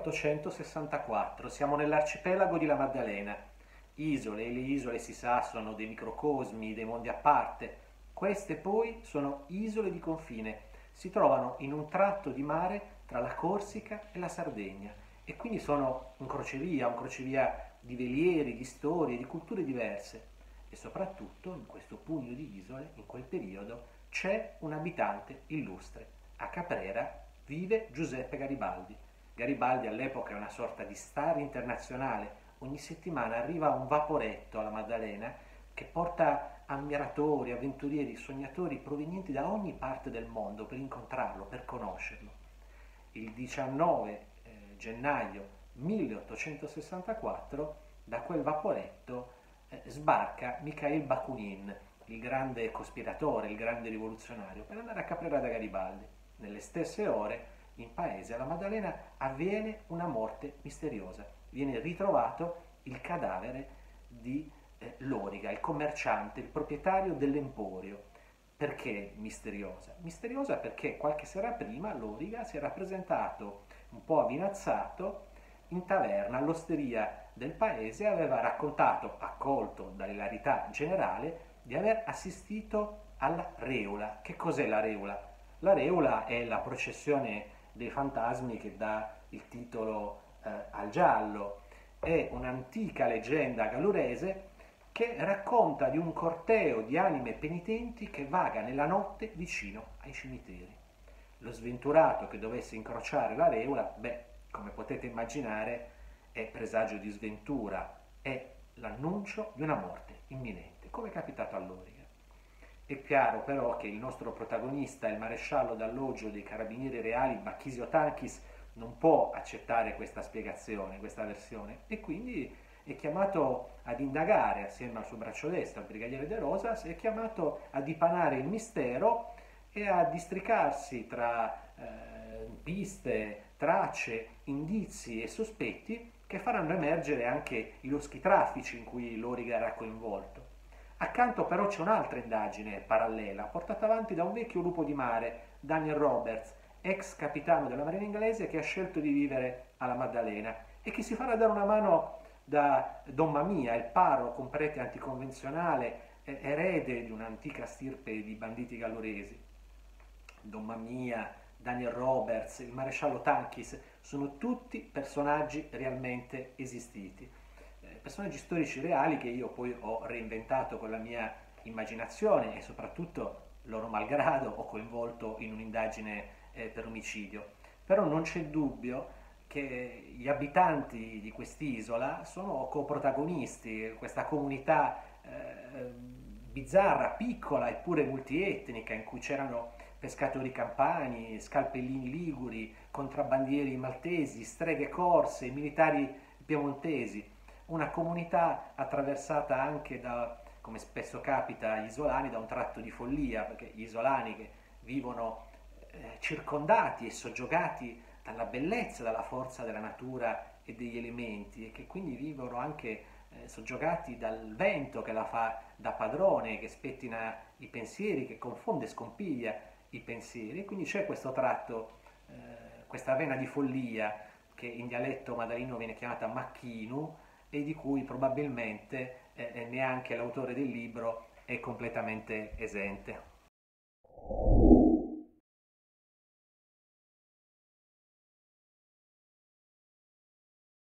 1864, siamo nell'arcipelago di La Maddalena. Isole e le isole, si sa, sono dei microcosmi, dei mondi a parte. Queste poi sono isole di confine, si trovano in un tratto di mare tra la Corsica e la Sardegna e quindi sono un crocevia di velieri, di storie, di culture diverse. E soprattutto in questo pugno di isole, in quel periodo, c'è un abitante illustre. A Caprera vive Giuseppe Garibaldi. Garibaldi all'epoca è una sorta di star internazionale. Ogni settimana arriva un vaporetto alla Maddalena che porta ammiratori, avventurieri, sognatori provenienti da ogni parte del mondo per incontrarlo, per conoscerlo. Il 19 gennaio 1864 da quel vaporetto sbarca Mikhail Bakunin, il grande cospiratore, il grande rivoluzionario, per andare a Caprera da Garibaldi. Nelle stesse ore, in paese, alla Maddalena, avviene una morte misteriosa. Viene ritrovato il cadavere di Loriga, il commerciante, il proprietario dell'emporio. Perché misteriosa? Misteriosa perché qualche sera prima Loriga si era presentato un po' avinazzato in taverna, all'osteria del paese, aveva raccontato, accolto dall'ilarità generale, di aver assistito alla Reula. Che cos'è la Reula? La Reula è la processione dei fantasmi che dà il titolo al giallo. È un'antica leggenda galurese che racconta di un corteo di anime penitenti che vaga nella notte vicino ai cimiteri. Lo sventurato che dovesse incrociare la Reula, beh, come potete immaginare, è presagio di sventura, è l'annuncio di una morte imminente, come è capitato a Loriga. È chiaro però che il nostro protagonista, il maresciallo d'alloggio dei carabinieri reali, Bacchisio Tanchis, non può accettare questa spiegazione, questa versione, e quindi è chiamato ad indagare assieme al suo braccio destro, il brigadiere De Rosas, è chiamato a dipanare il mistero e a districarsi tra piste, tracce, indizi e sospetti che faranno emergere anche i loschi traffici in cui Loriga era coinvolto. Accanto però c'è un'altra indagine parallela, portata avanti da un vecchio lupo di mare, Daniel Roberts, ex capitano della marina inglese che ha scelto di vivere alla Maddalena e che si farà dare una mano da Don Mamia, il parroco, un prete anticonvenzionale, erede di un'antica stirpe di banditi galluresi. Don Mamia, Daniel Roberts, il maresciallo Tanchis sono tutti personaggi realmente esistiti, personaggi storici reali che io poi ho reinventato con la mia immaginazione e soprattutto, loro malgrado, ho coinvolto in un'indagine per omicidio. Però non c'è dubbio che gli abitanti di quest'isola sono coprotagonisti, questa comunità bizzarra, piccola eppure multietnica in cui c'erano pescatori campani, scalpellini liguri, contrabbandieri maltesi, streghe corse, militari piemontesi. Una comunità attraversata anche da, come spesso capita agli isolani, da un tratto di follia, perché gli isolani che vivono circondati e soggiogati dalla bellezza, dalla forza della natura e degli elementi, e che quindi vivono anche soggiogati dal vento che la fa da padrone, che spettina i pensieri, che confonde e scompiglia i pensieri, e quindi c'è questo tratto, questa vena di follia che in dialetto madalino viene chiamata macchinu e di cui probabilmente neanche l'autore del libro è completamente esente.